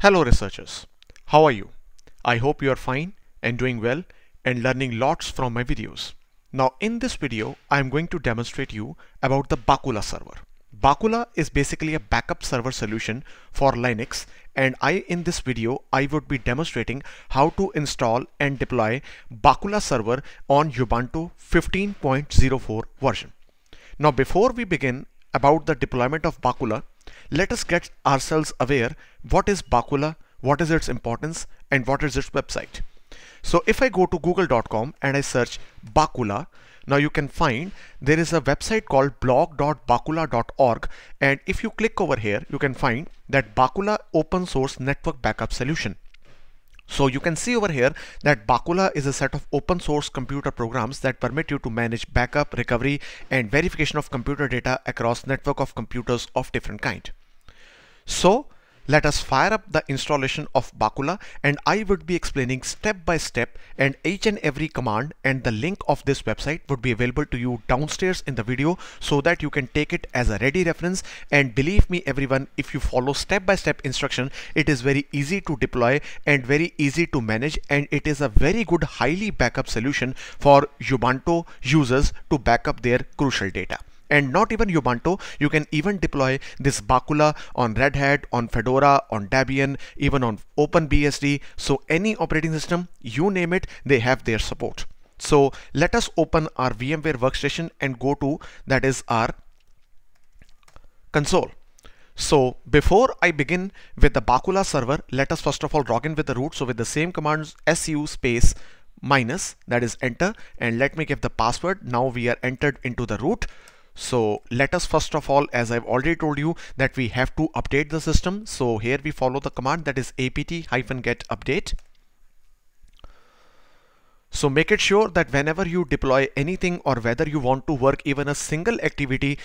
Hello researchers, how are you? I hope you are fine and doing well and learning lots from my videos. Now in this video, I am going to demonstrate you about the Bacula server. Bacula is basically a backup server solution for Linux, and in this video I would be demonstrating how to install and deploy Bacula server on Ubuntu 15.04 version. Now before we begin about the deployment of Bacula, let us get ourselves aware what is Bacula, what is its importance, and what is its website. So if I go to google.com and I search Bacula, now you can find there is a website called blog.bacula.org, and if you click over here, you can find that Bacula open source network backup solution. So you can see over here that Bacula is a set of open source computer programs that permit you to manage backup, recovery, and verification of computer data across network of computers of different kind. So let us fire up the installation of Bacula, and I would be explaining step by step and each and every command, and the link of this website would be available to you downstairs in the video so that you can take it as a ready reference. And believe me everyone, if you follow step by step instruction, it is very easy to deploy and very easy to manage, and it is a very good highly backup solution for Ubuntu users to back up their crucial data. And not even Ubuntu, you can even deploy this Bacula on Red Hat, on Fedora, on Debian, even on OpenBSD. So any operating system, you name it, they have their support. So let us open our VMware workstation and go to, that is our console. So before I begin with the Bacula server, let us first of all log in with the root. So with the same commands, su space minus, that is enter, and let me give the password. Now we are entered into the root. So let us first of all, as I've already told you, that we have to update the system. So here we follow the command, that is apt-get update. So make it sure that whenever you deploy anything or whether you want to work even a single activity,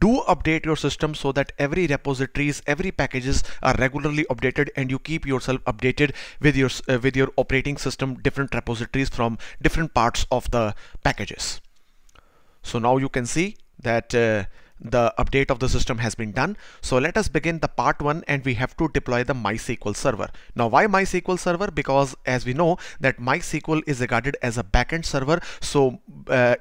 do update your system so that every repositories, every packages are regularly updated, and you keep yourself updated with your operating system, different repositories from different parts of the packages. So now you can see that the update of the system has been done. So let us begin the part one, and we have to deploy the MySQL server. Now why MySQL server? Because as we know that MySQL is regarded as a backend server. So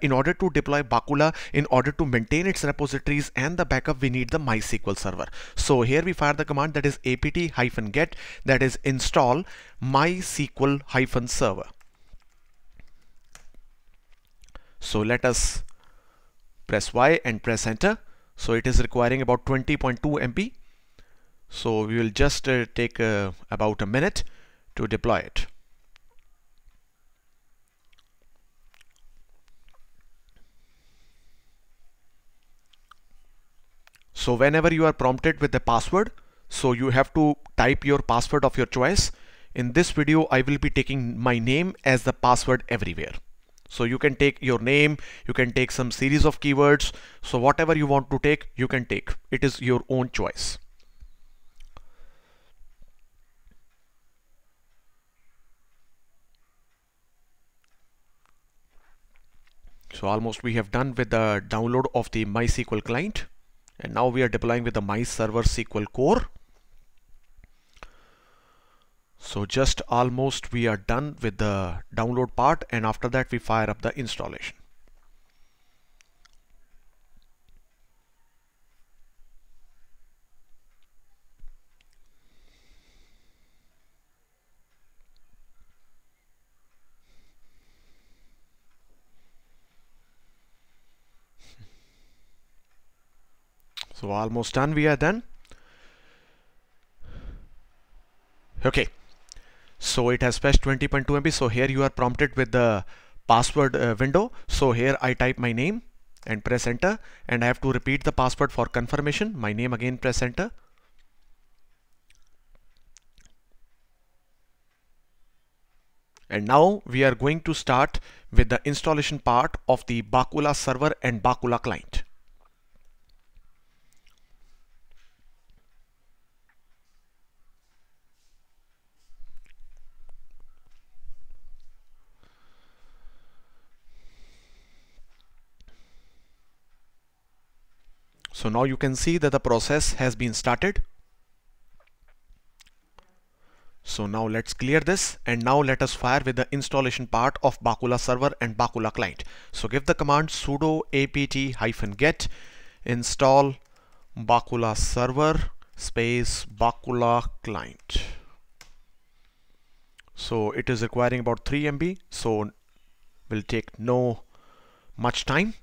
in order to deploy Bacula, in order to maintain its repositories and the backup, we need the MySQL server. So here we fire the command, that is apt-get, that is install MySQL-server. So let us press Y and press enter. So it is requiring about 20.2 MB. So we will just take about a minute to deploy it. So whenever you are prompted with the password, so you have to type your password of your choice. In this video, I will be taking my name as the password everywhere. So you can take your name, you can take some series of keywords. So whatever you want to take, you can take. It is your own choice. So almost we have done with the download of the MySQL client. And now we are deploying with the MyServer SQL core. So just almost we are done with the download part, and after that we fire up the installation. So almost done we are done. Okay. So it has fetched 20.2 MB. So here you are prompted with the password window. So here I type my name and press enter, and I have to repeat the password for confirmation. My name again, press enter. And now we are going to start with the installation part of the Bacula server and Bacula client. So now you can see that the process has been started. So now let's clear this, and now let us fire with the installation part of Bacula server and Bacula client. So give the command sudo apt-get install Bacula server space Bacula client. So it is requiring about 3 MB, so will take no much time.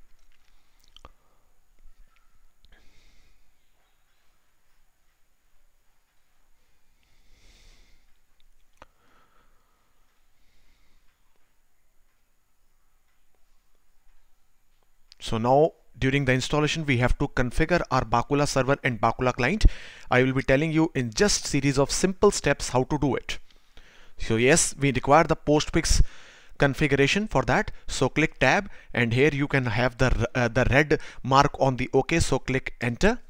So now during the installation we have to configure our Bacula server and Bacula client. I will be telling you in just series of simple steps how to do it. So yes, we require the Postfix configuration for that. So click tab, and here you can have the red mark on the OK, so click enter.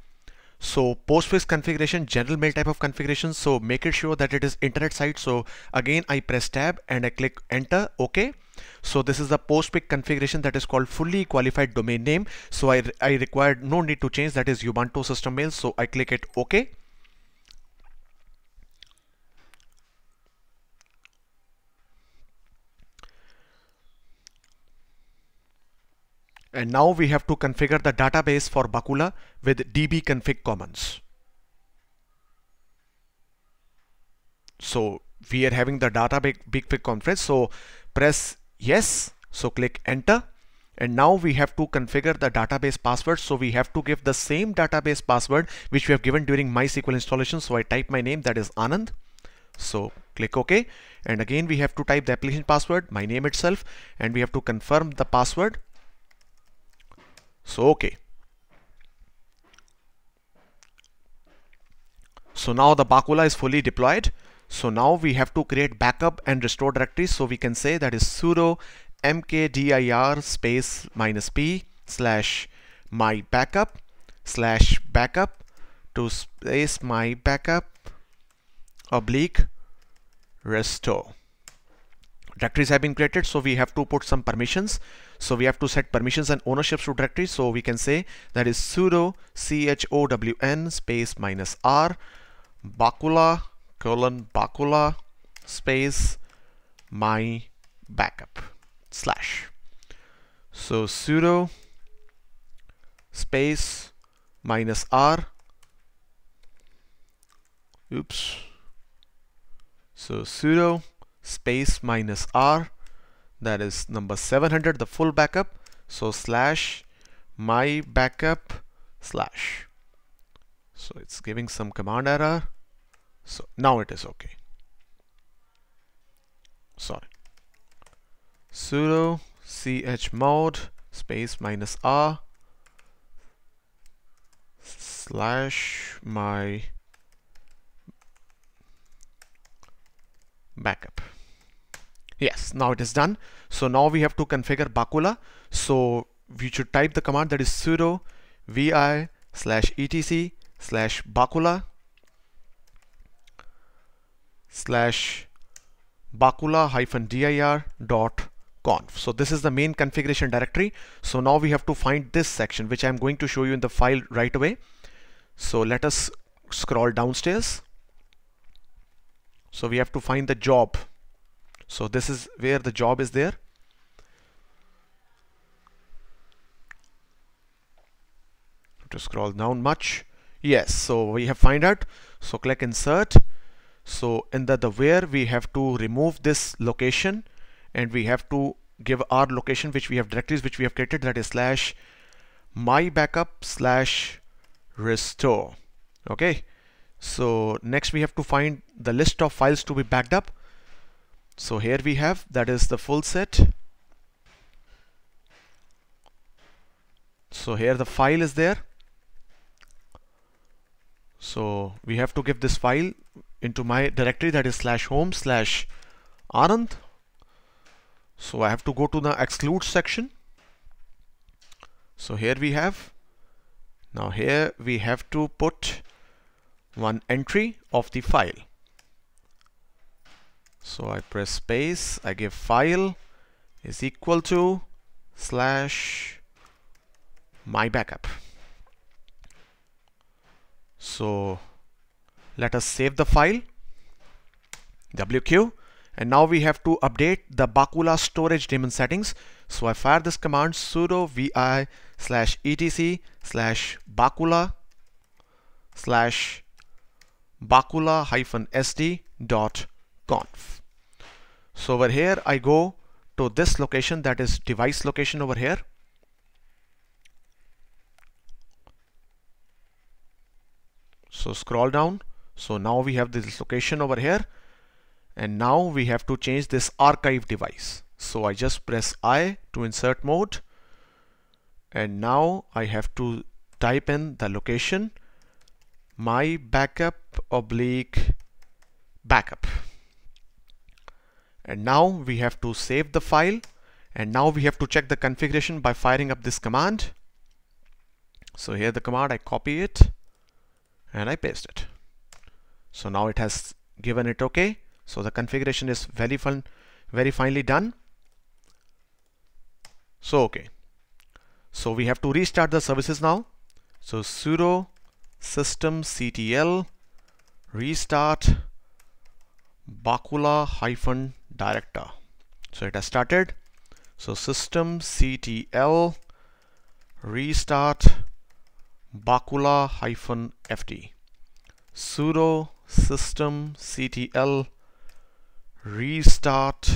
So Postfix configuration, general mail type of configuration, so make it sure that it is internet site. So again I press tab and I click enter, OK. So this is the Postfix configuration that is called fully qualified domain name. So I required no need to change, that is Ubuntu system mail. So I click it OK. And now we have to configure the database for Bacula with dbconfig commands. So we are having the database conference. So press yes, so click enter, and now we have to configure the database password. So we have to give the same database password which we have given during MySQL installation. So I type my name, that is Anand. So click OK, and again we have to type the application password, my name itself, and we have to confirm the password. So OK. So now the Bacula is fully deployed. So now we have to create backup and restore directories. So we can say that is sudo mkdir space -p slash my backup slash backup to space my backup oblique restore. Directories have been created, so we have to put some permissions. So we have to set permissions and ownerships to directories. So we can say that is sudo chown space -r Bacula Bacula space my backup slash. So sudo space -r, oops, so sudo space -r, that is number 700, the full backup, so slash my backup slash. So it's giving some command error. So now it is okay. Sorry. Sudo chmod space -r slash my backup. Yes, now it is done. So now we have to configure Bacula. So we should type the command, that is sudo vi slash etc slash Bacula slash bacula-dir.conf. So this is the main configuration directory. So now we have to find this section, which I'm going to show you in the file right away. So let us scroll downstairs. So we have to find the job. So this is where the job is there. To scroll down much. Yes, so we have find out. So click insert. So in the where we have to remove this location, and we have to give our location which we have directories which we have created, that is slash my backup slash restore. Okay, so next we have to find the list of files to be backed up. So here we have, that is the full set. So here the file is there. So we have to give this file into my directory, that is slash home slash Anand. So I have to go to the exclude section. So here we have, now here we have to put one entry of the file. So I press space, I give file is equal to slash my backup. So let us save the file. wq, and now we have to update the Bacula storage daemon settings. So I fire this command sudo vi /etc/bacula/bacula-st.conf. So over here I go to this location, that is device location over here. So scroll down. So now we have this location over here, and now we have to change this archive device. So I just press I to insert mode, and now I have to type in the location my backup/backup, and now we have to save the file, and now we have to check the configuration by firing up this command. So here the command, I copy it and I paste it. So now it has given it OK. So the configuration is very finely done. So OK. So we have to restart the services now. So sudo systemctl restart bacula-director. So it has started. So systemctl restart bacula-ft. Sudo systemctl restart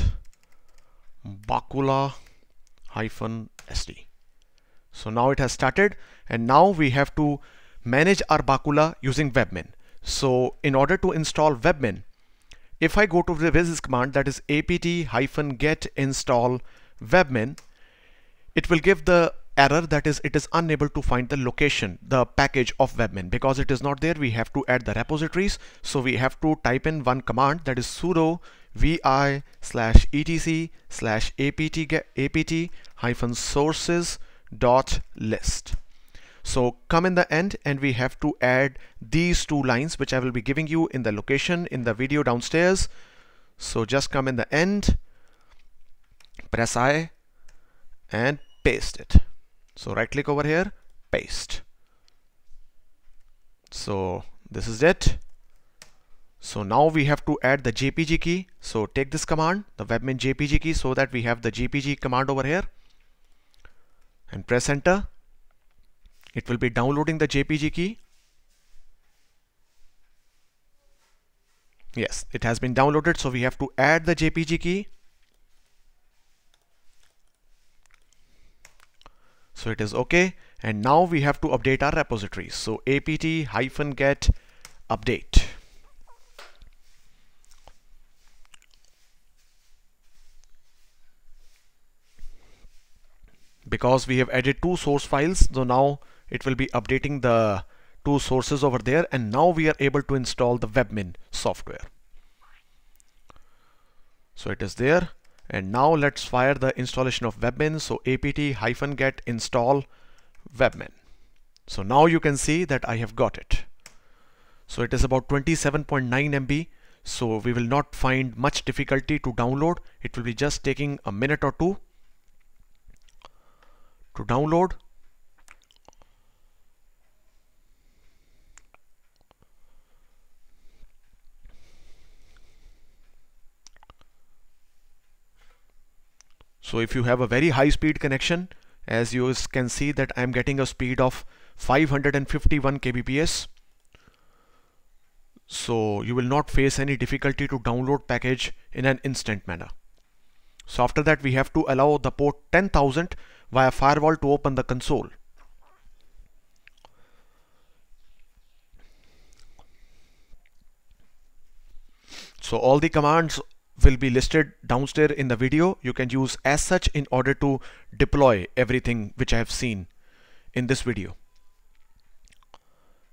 bacula-st. So now it has started, and now we have to manage our Bacula using webmin. So in order to install webmin, if I go to this command, that is apt-get install webmin, it will give the error that is it is unable to find the location, the package of webmin. Because it is not there, we have to add the repositories. So we have to type in one command, that is sudo vi /etc/apt-sources.list. So come in the end, and we have to add these two lines which I will be giving you in the location in the video downstairs. So just come in the end, press I and paste it. So right click over here, paste. So this is it. So now we have to add the GPG key. So take this command, the webmin GPG key, so that we have the GPG command over here, and press enter. It will be downloading the GPG key. Yes, it has been downloaded. So we have to add the GPG key. So it is OK. And now we have to update our repositories. So apt-get update. Because we have added two source files, so now it will be updating the two sources over there, and now we are able to install the webmin software. So it is there. And now let's fire the installation of webmin. So apt-get install webmin. So now you can see that I have got it. So it is about 27.9 MB. So we will not find much difficulty to download. It will be just taking a minute or two to download. So if you have a very high speed connection, as you can see that I'm getting a speed of 551 kbps. So you will not face any difficulty to download package in an instant manner. So after that, we have to allow the port 10,000 via firewall to open the console. So all the commands will be listed downstairs in the video. You can use as such in order to deploy everything which I have seen in this video.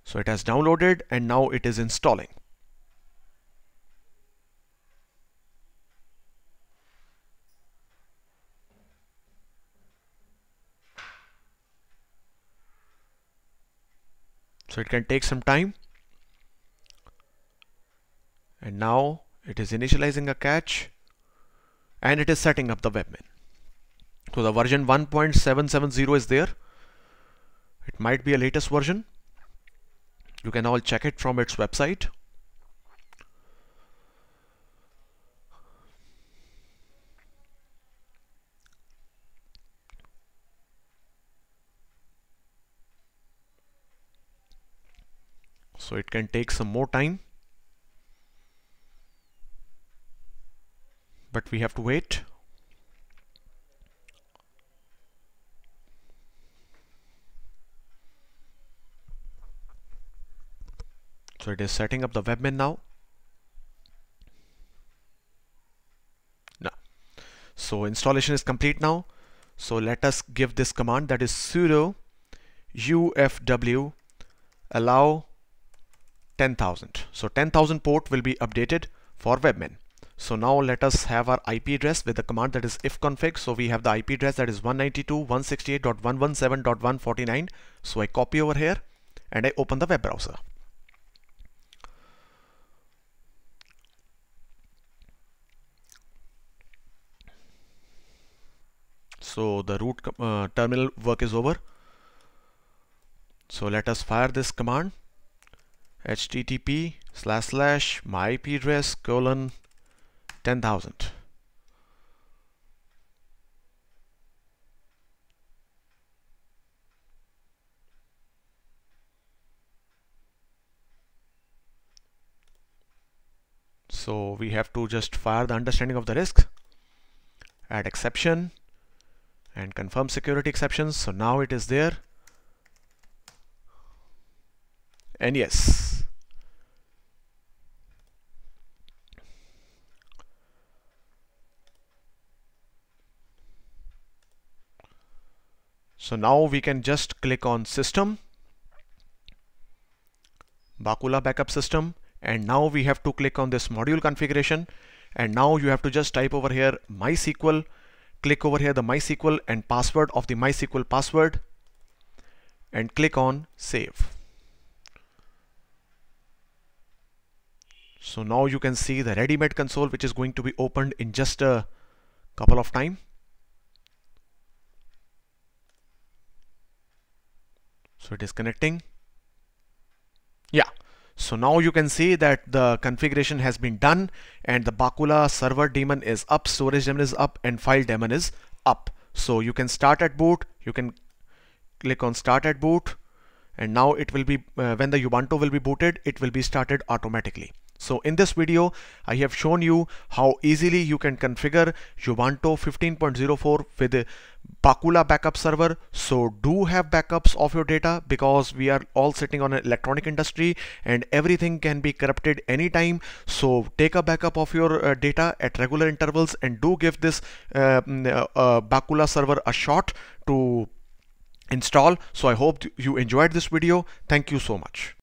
So it has downloaded, and now it is installing. So it can take some time. And now it is initializing a cache, and it is setting up the webmin. So the version 1.770 is there. It might be a latest version. You can all check it from its website. so it can take some more time, but we have to wait. So it is setting up the webmin now. So installation is complete now. So let us give this command, that is sudo ufw allow 10,000. So 10,000 port will be updated for webmin. So now let us have our IP address with the command, that is ifconfig. So we have the IP address, that is 192.168.117.149. So I copy over here and I open the web browser. So the root terminal work is over. So let us fire this command, http://myip_address:10,000. So we have to just fire the understanding of the risk, add exception, and confirm security exceptions. So now it is there. And yes. So now we can just click on system, Bacula backup system, and now we have to click on this module configuration, and now you have to just type over here MySQL. Click over here the MySQL and password of the MySQL password and click on save. So now you can see the ready-made console, which is going to be opened in just a couple of time. So it is connecting. Yeah. So now you can see that the configuration has been done and the Bacula server daemon is up, storage daemon is up, and file daemon is up. So you can start at boot, you can click on start at boot, and now it will be, when the Ubuntu will be booted, it will be started automatically. So in this video, I have shown you how easily you can configure Ubuntu 15.04 with a Bacula backup server. So do have backups of your data, because we are all sitting on an electronic industry and everything can be corrupted anytime. So take a backup of your data at regular intervals, and do give this Bacula server a shot to install. So I hope you enjoyed this video. Thank you so much.